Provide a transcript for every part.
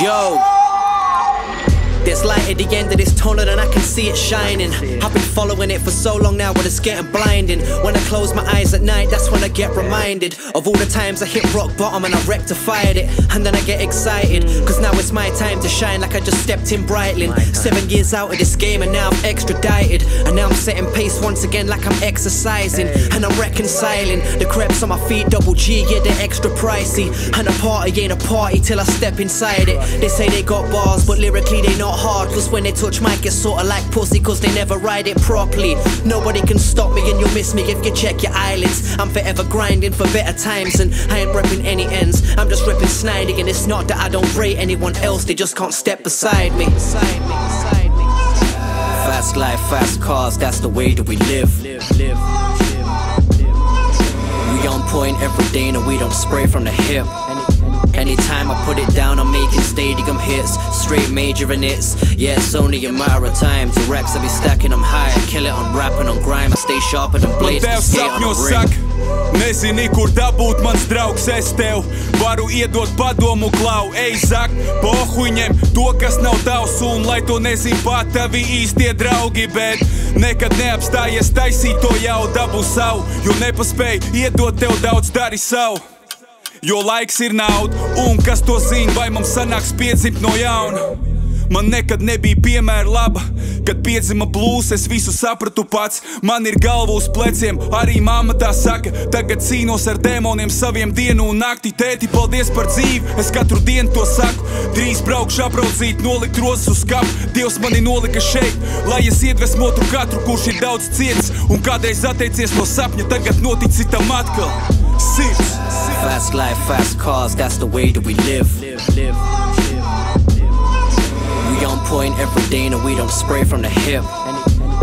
Yo, there's light at the end of this tunnel and I can see it shining. I've been following it for so long now, but it's getting blinding. When I close my eyes at night, that's when I get reminded of all the times I hit rock bottom and I rectified it. And then I get excited, cause now it's my time to shine, like I just stepped in Breitling. 7 years out of this game and now I'm extradited. And now I'm setting pace once again like I'm exercising. And I'm reconciling the crepes on my feet. Double G, yeah, they're extra pricey. And a party ain't a party till I step inside it. They say they got bars, but lyrically they not hard. Cause when they touch mic it's sorta like pussy, cause they never ride it properly. Nobody can stop me and you'll miss me if you check your eyelids. I'm forever grinding for better times and I ain't repping any ends. I'm just repping Sniding, and it's not that I don't rate anyone else, they just can't step beside me. Fast life, fast cars, that's the way that we live. We on point every day and we don't spray from the hip. Anytime I put it down, I'm making stadium hits, straight majoring hits. Yeah, it's only a matter of time. To racks I be stacking, I'm high. I kill it on rap and on grime. I stay sharper than blades. Nezini, kur dabūt mans draugs, es tev varu iedot padomu klau. Ej, zak, pa ohuņiem to, kas nav tavs, un lai to nezin pat tavi īstie draugi, bet nekad neapstājies taisīt to jau dabu savu, jo nepaspēj iedot tev daudz, dari savu. Jo laiks ir nauda, un kas to zina, vai mums sanāks piedzimt no jauna. Man nekad nebija piemēra laba, kad piedzima blūs, es visu sapratu pats. Man ir galva uz pleciem, arī mamma tā saka. Tagad cīnos ar dēmoniem saviem dienu un nakti. Tēti, paldies par dzīvi, es katru dienu to saku. Drīz braukšu apraudzīt, nolikt rozes uz kapu. Dievs mani nolika šeit, lai es iedvesmotu katru, kurš ir daudz cietis. Un kādreiz atteicies no sapņa, tagad notici tam atkal. Sirds! Fast life, fast cars, that's the way that we live. We on point every day and we don't spray from the hip.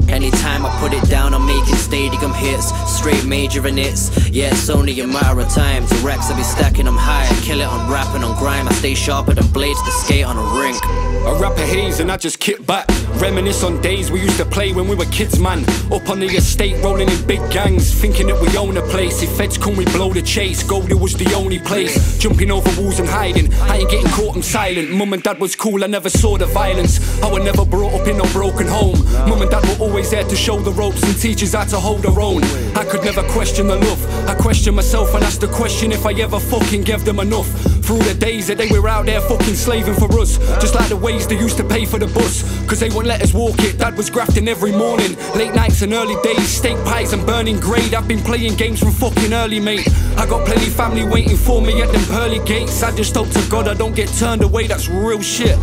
Anytime I put it down, I'm making stadium hits, straight majoring hits. Yeah, it's only a matter of time. To racks I be stacking, I'm high. I kill it on rap and on grime. I stay sharper than blades to skate on a rink. I rap a haze and I just kick back, reminisce on days we used to play when we were kids, man. Up on the estate, rolling in big gangs, thinking that we own a place. If feds come, we blow the chase. Goldie was the only place, jumping over walls and hiding. I ain't getting caught, I'm silent. Mum and dad was cool, I never saw the violence. I was never brought up in a broken home. Mum and dad were always there to show the ropes and teachers how to hold their own. I could never question the love, I questioned myself and asked the question if I ever fucking gave them enough. Through the days that they were out there fucking slaving for us, just like the ways they used to pay for the bus, cause they wouldn't let us walk it. Dad was grafting every morning, late nights and early days, steak pies and burning grade. I've been playing games from fucking early, mate. I got plenty family waiting for me at them pearly gates. I just hope to God I don't get turned away, that's real shit.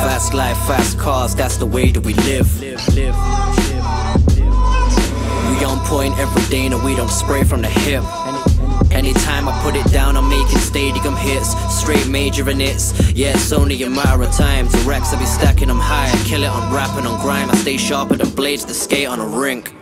Fast life, fast cars, that's the way that we live. We on point every day and we don't spray from the hip. Anytime I put it down, I'm making stadium hits, straight majoring hits. Yeah, it's only a matter of time. To racks I be stacking, I'm high. I kill it on rap and on grime. I stay sharper than blades that skate on a rink.